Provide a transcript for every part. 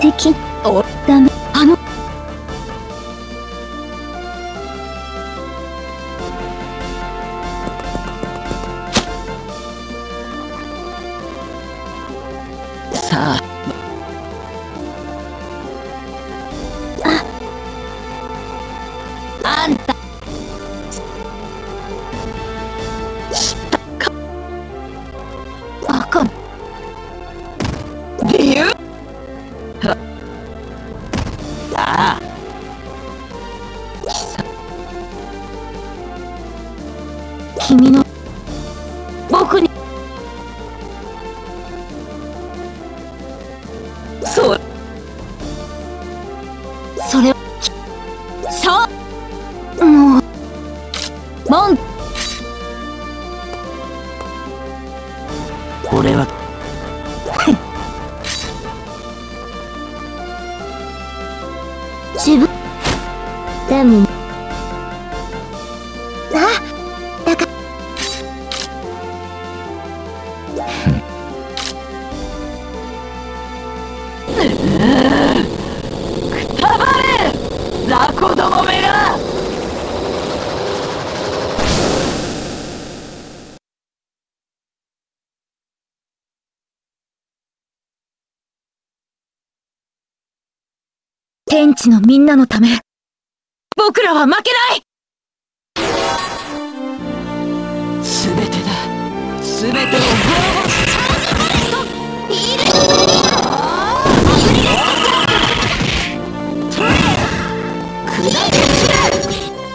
できおったのさああんた知ったかあかん理由はああ君の僕にそれそうもうもんこれは自分でもあだから子供めが天地のみんなのため僕らは負けない全てだ全てを滅ぼすいる砕け散る！ 愚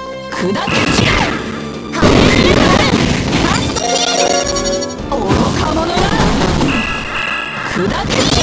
か者が！ 砕け散る！